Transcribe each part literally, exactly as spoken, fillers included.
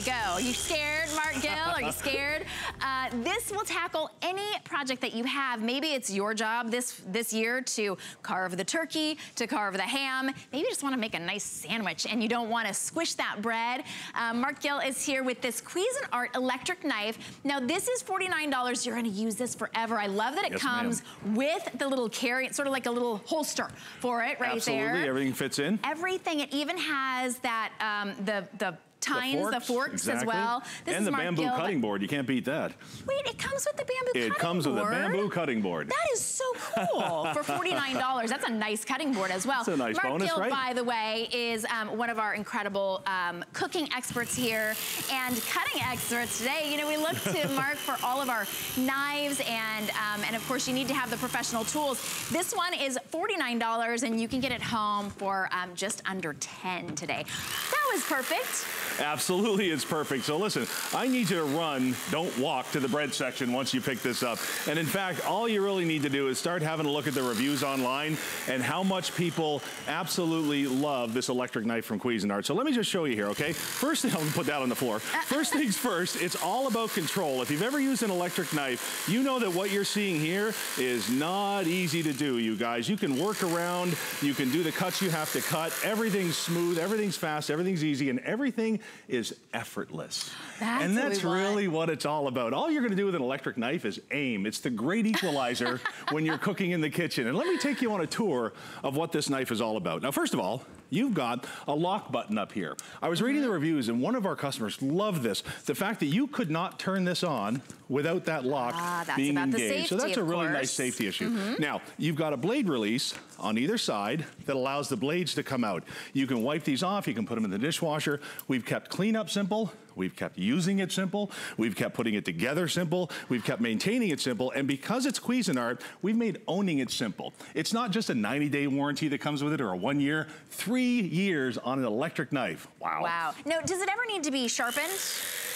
to go. Are you scared, Mark Gill? Are you scared? Uh, this will tackle any project that you have. Maybe it's your job this, this year to carve the turkey, to carve the ham. Maybe you just want to make a nice sandwich and you don't want to squish that bread. Uh, Mark Gill is here with this Cuisinart electric knife. Now this is forty-nine dollars. You're going to use this forever. I love that it yes, comes with the little carry. It's sort of like a little holster for it right Absolutely. there. Absolutely. Everything fits in. Everything. It even has that, um, the, the, tines, the forks, the forks exactly. as well. This and is the Mark bamboo Gill. cutting board. You can't beat that. Wait, it comes with the bamboo it cutting board? It comes with a bamboo cutting board. That is so cool for forty-nine dollars. That's a nice cutting board as well. That's a nice Mark bonus, Gill, right? by the way, is um, one of our incredible um, cooking experts here and cutting experts today. You know, we look to Mark for all of our knives and, um, and of course, you need to have the professional tools. This one is forty-nine dollars and you can get it home for um, just under ten dollars today. That was perfect. Absolutely, it's perfect. So listen, I need you to run, don't walk, to the bread section once you pick this up. And in fact, all you really need to do is start having a look at the reviews online and how much people absolutely love this electric knife from Cuisinart. So let me just show you here, okay? First thing, I'll put that on the floor. First things first, it's all about control. If you've ever used an electric knife, you know that what you're seeing here is not easy to do, you guys. You can work around, you can do the cuts you have to cut. Everything's smooth, everything's fast, everything's easy, and everything is effortless. That's and that's what really what it's all about. All you're gonna do with an electric knife is aim. It's the great equalizer when you're cooking in the kitchen. And let me take you on a tour of what this knife is all about. Now, first of all, you've got a lock button up here. I was reading the reviews and one of our customers loved this. The fact that you could not turn this on without that lock ah, that's being about engaged. The safety, so that's a really course. nice safety issue. Mm-hmm. Now, you've got a blade release on either side that allows the blades to come out. You can wipe these off, you can put them in the dishwasher. We've kept cleanup simple, we've kept using it simple, we've kept putting it together simple, we've kept maintaining it simple, and because it's Cuisinart, we've made owning it simple. It's not just a ninety day warranty that comes with it or a one year, three years on an electric knife. Wow. Wow. Now, does it ever need to be sharpened?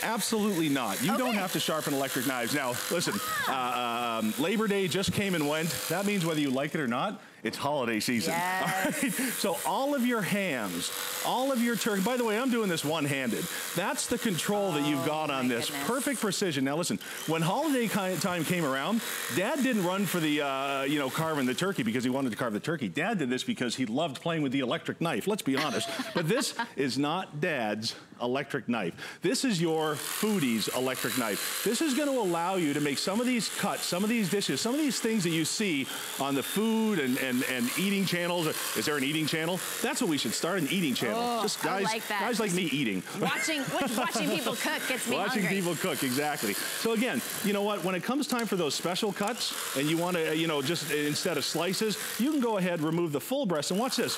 Absolutely not. You okay. don't have to sharpen electric knives. Now, listen, ah. uh, um, Labor Day just came and went. That means whether you like it or not, it's holiday season. Yes. All right? So all of your hams, all of your turkey. By the way, I'm doing this one-handed. That's the control oh, that you've got on this. Goodness. Perfect precision. Now listen, when holiday time came around, Dad didn't run for the, uh, you know, carving the turkey because he wanted to carve the turkey. Dad did this because he loved playing with the electric knife. Let's be honest. But this is not Dad's electric knife. This is your foodie's electric knife. This is going to allow you to make some of these cuts, some of these dishes, some of these things that you see on the food and, and And, and eating channels. Is there an eating channel? That's what we should start, an eating channel. Oh, just guys, I like that. Guys like me eating. Watching, watching people cook gets me watching hungry. Watching people cook, exactly. So again, you know what? When it comes time for those special cuts, and you want to, you know, just instead of slices, you can go ahead, remove the full breast, and watch this.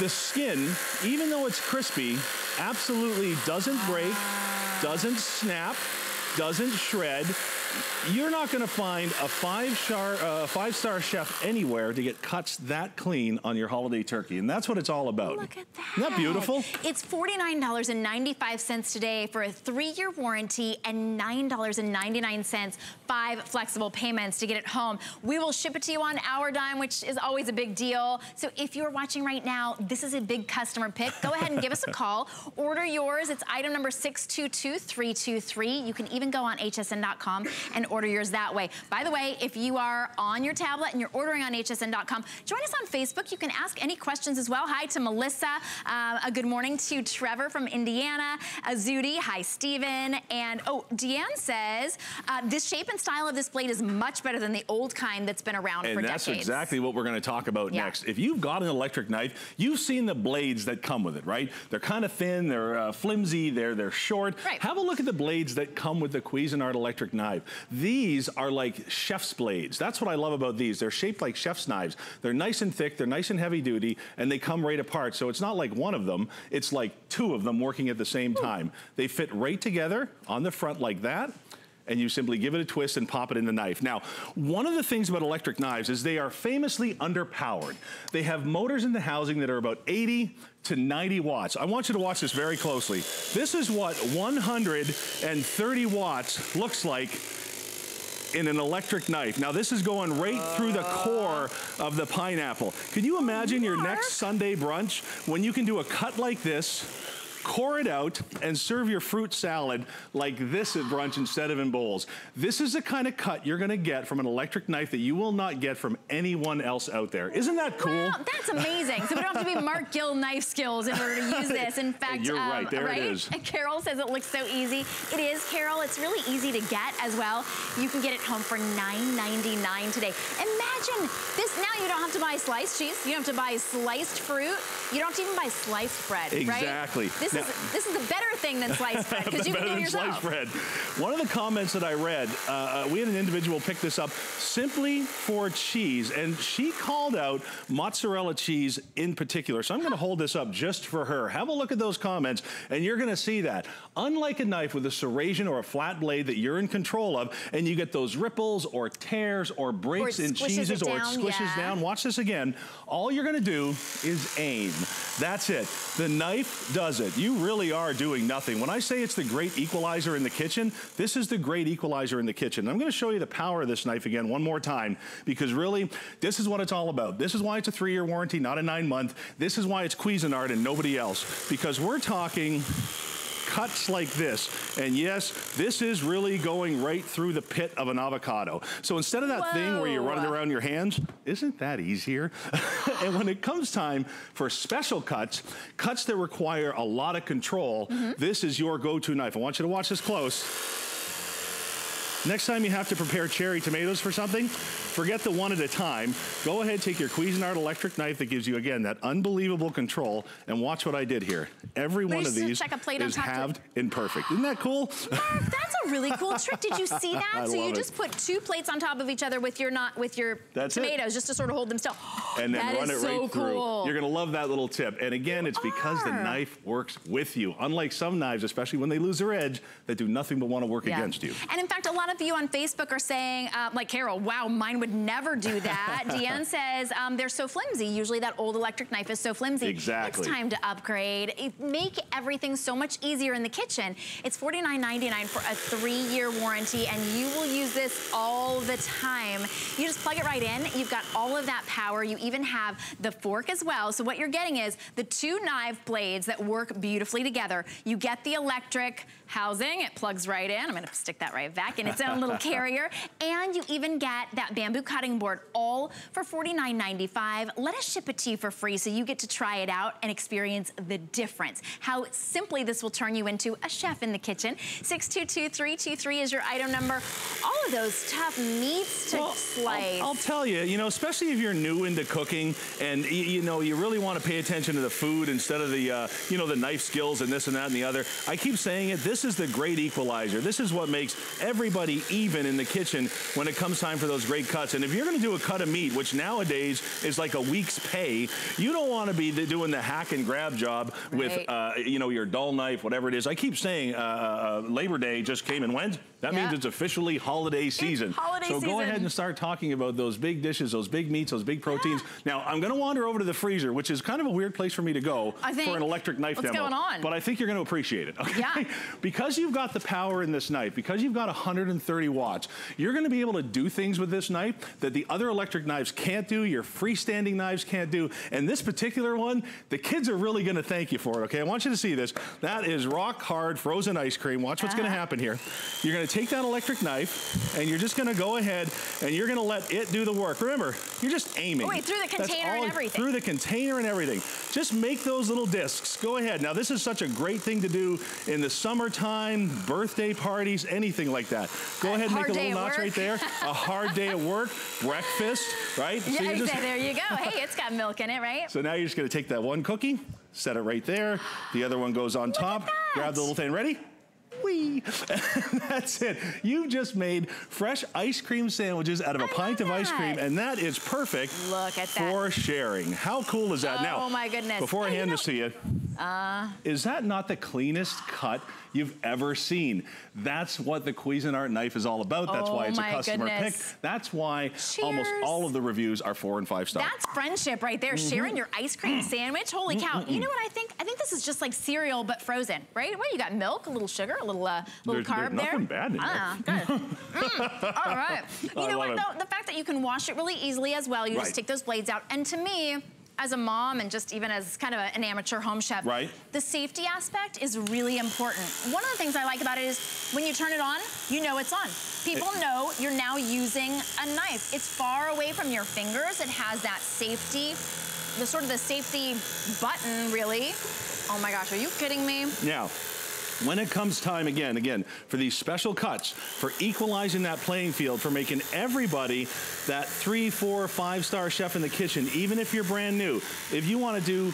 The skin, even though it's crispy, absolutely doesn't break, doesn't snap, doesn't shred. You're not gonna find a five-star uh, five-star chef anywhere to get cuts that clean on your holiday turkey, and that's what it's all about. Look at that. Isn't that beautiful? It's forty-nine ninety-five today for a three-year warranty and nine ninety-nine, five flexible payments to get it home. We will ship it to you on our dime, which is always a big deal. So if you're watching right now, this is a big customer pick. Go ahead and give us a call. Order yours. It's item number six two two three two three. You can even go on H S N dot com and order yours that way. By the way, if you are on your tablet and you're ordering on H S N dot com, join us on Facebook. You can ask any questions as well. Hi to Melissa. Um, a good morning to Trevor from Indiana. Azudi. Hi, Steven. And, oh, Deanne says, uh, this shape and style of this blade is much better than the old kind that's been around and for decades. And that's exactly what we're going to talk about yeah. next. If you've got an electric knife, you've seen the blades that come with it, right? They're kind of thin. They're uh, flimsy. They're, they're short. Right. Have a look at the blades that come with the Cuisinart electric knife. These are like chef's blades. That's what I love about these. They're shaped like chef's knives. They're nice and thick, they're nice and heavy duty, and they come right apart. So it's not like one of them, it's like two of them working at the same time. They fit right together on the front like that, and you simply give it a twist and pop it in the knife. Now, one of the things about electric knives is they are famously underpowered. They have motors in the housing that are about eighty to ninety watts. I want you to watch this very closely. This is what one hundred thirty watts looks like in an electric knife. Now this is going right uh, through the core of the pineapple. Can you imagine your next Sunday brunch when you can do a cut like this core it out, and serve your fruit salad like this at brunch instead of in bowls. This is the kind of cut you're gonna get from an electric knife that you will not get from anyone else out there. Isn't that cool? Well, that's amazing. So we don't have to be Mark Gill knife skills in order to use this. In fact, you're um, right, there right? it is. And Carol says it looks so easy. It is, Carol. It's really easy to get as well. You can get it home for nine ninety-nine today. Imagine this. Now you don't have to buy sliced cheese. You don't have to buy sliced fruit. You don't have to even buy sliced bread, exactly. right? Exactly. This now, is this is the better thing than sliced bread, because you can do it yourself. Sliced bread. One of the comments that I read, uh, we had an individual pick this up simply for cheese, and she called out mozzarella cheese in particular. So I'm gonna hold this up just for her. Have a look at those comments, and you're gonna see that. Unlike a knife with a serration or a flat blade that you're in control of, and you get those ripples or tears or breaks in cheeses or it squishes yeah. down. Watch this again. All you're gonna do is aim. That's it. The knife does it. You really are doing nothing. When I say it's the great equalizer in the kitchen, this is the great equalizer in the kitchen. I'm gonna show you the power of this knife again one more time, because really, this is what it's all about. This is why it's a three-year warranty, not a nine-month. This is why it's Cuisinart and nobody else, because we're talking cuts like this. And yes, this is really going right through the pit of an avocado. So instead of that Whoa. thing where you're running around your hands, isn't that easier? And when it comes time for special cuts, cuts that require a lot of control, mm-hmm. this is your go-to knife. I want you to watch this close. Next time you have to prepare cherry tomatoes for something, forget the one at a time. Go ahead, take your Cuisinart electric knife that gives you, again, that unbelievable control, and watch what I did here. Every one of these is halved and perfect. Isn't that cool? Mark, that's a really cool trick. Did you see that? I so love you just it. put two plates on top of each other with your not with your that's tomatoes it. just to sort of hold them still. And then that run it so right cool. through. You're gonna love that little tip. And again, you it's are. because the knife works with you. Unlike some knives, especially when they lose their edge, that do nothing but want to work yeah. against you. And in fact, a lot of you on Facebook are saying, uh, like Carol, wow, mine would never do that. Deanne says, um, they're so flimsy. Usually that old electric knife is so flimsy. Exactly. It's time to upgrade. It make everything so much easier in the kitchen. It's forty-nine ninety-nine for a three-year warranty, and you will use this all the time. You just plug it right in. You've got all of that power. You even have the fork as well. So what you're getting is the two knife blades that work beautifully together. You get the electric housing. It plugs right in. I'm gonna stick that right back in its own little carrier. And you even get that bamboo cutting board, all for forty-nine ninety-five. Let us ship it to you for free so you get to try it out and experience the difference. How simply this will turn you into a chef in the kitchen. six two two three two three is your item number. All of those tough meats to well, slice. I'll, I'll tell you, you know, especially if you're new into cooking and, you, you know, you really want to pay attention to the food instead of the, uh, you know, the knife skills and this and that and the other. I keep saying it, this is the great equalizer. This is what makes everybody even in the kitchen when it comes time for those great cuts. And if you're going to do a cut of meat, which nowadays is like a week's pay, you don't want to be doing the hack and grab job right. with, uh, you know, your dull knife, whatever it is. I keep saying uh, uh, Labor Day just came and went. That yeah. means it's officially holiday season. It's holiday so season. Go ahead and start talking about those big dishes, those big meats, those big proteins. Yeah. Now, I'm going to wander over to the freezer, which is kind of a weird place for me to go I think, for an electric knife what's demo. Going on? But I think you're going to appreciate it. Okay? Yeah. Because you've got the power in this knife, because you've got one hundred thirty watts, you're going to be able to do things with this knife that the other electric knives can't do, your freestanding knives can't do. And this particular one, the kids are really going to thank you for it, okay? I want you to see this. That is rock hard frozen ice cream. Watch what's ah. going to happen here. You're going to take that electric knife, and you're just gonna go ahead, and you're gonna let it do the work. Remember, you're just aiming. Wait, through the container and everything. Through the container and everything. Just make those little discs. Go ahead. Now, this is such a great thing to do in the summertime, birthday parties, anything like that. Go ahead and make a little notch right there. A hard day at work, breakfast, right? Yeah, so you just, there you go. Hey, it's got milk in it, right? So now you're just gonna take that one cookie, set it right there. The other one goes on Look top. Grab the little thing. Ready? Whee. That's it. You just made fresh ice cream sandwiches out of I a pint of ice cream, and that is perfect Look at that. for sharing. How cool is that? Oh, now, oh my goodness. Before I hand this to you, uh, is that not the cleanest cut you've ever seen? That's what the Cuisinart knife is all about. That's oh why it's a customer goodness. pick. That's why Cheers. almost all of the reviews are four and five star. That's friendship right there. Mm-hmm. Sharing your ice cream sandwich. Holy cow. Mm-hmm. You know what I think? I think this is just like cereal but frozen, right? Well, you got milk, a little sugar, a little uh, little there's, carb there's there. Nothing bad in uh, there. Good. Mm. All right. You I know what though? The fact that you can wash it really easily as well. You right. just take those blades out. And to me, as a mom and just even as kind of a, an amateur home chef, right. the safety aspect is really important. One of the things I like about it is when you turn it on, you know it's on. People it, know you're now using a knife. It's far away from your fingers. It has that safety, the sort of the safety button, really. Oh my gosh, are you kidding me? Now, when it comes time again, again, for these special cuts, for equalizing that playing field, for making everybody that three, four, five-star chef in the kitchen, even if you're brand new, if you want to do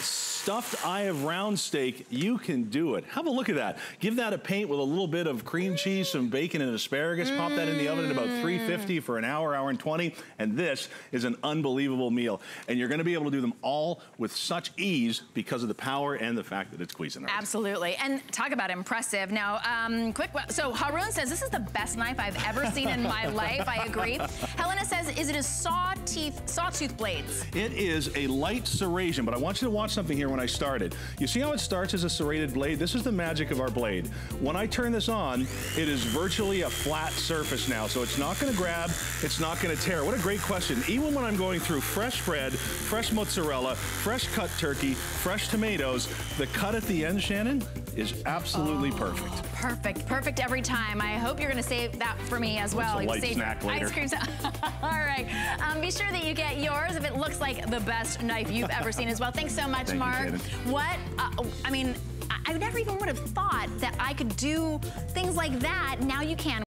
stuffed eye of round steak, you can do it. Have a look at that. Give that a paint with a little bit of cream cheese, some bacon and asparagus. Mm. Pop that in the oven at about three fifty for an hour, hour and twenty. And this is an unbelievable meal. And you're gonna be able to do them all with such ease because of the power and the fact that it's Cuisinart. Absolutely, and talk about impressive. Now, um, quick, so Haroon says, this is the best knife I've ever seen in my life. I agree. Helena says, is it a sawtooth, sawtooth blades? It is a light serration, but I want you to watch something here when I started. You see how it starts as a serrated blade? This is the magic of our blade. When I turn this on, it is virtually a flat surface now, so it's not gonna grab, it's not gonna tear. What a great question. Even when I'm going through fresh bread, fresh mozzarella, fresh cut turkey, fresh tomatoes, the cut at the end, Shannon, is absolutely oh, perfect. Perfect, perfect every time. I hope you're gonna save that for me as well. It's a light save snack later. Ice cream. All right, um, be sure that you get yours if it looks like the best knife you've ever seen as well. Thanks so much, Thank Mark. What, uh, I mean, I, I never even would have thought that I could do things like that. Now you can.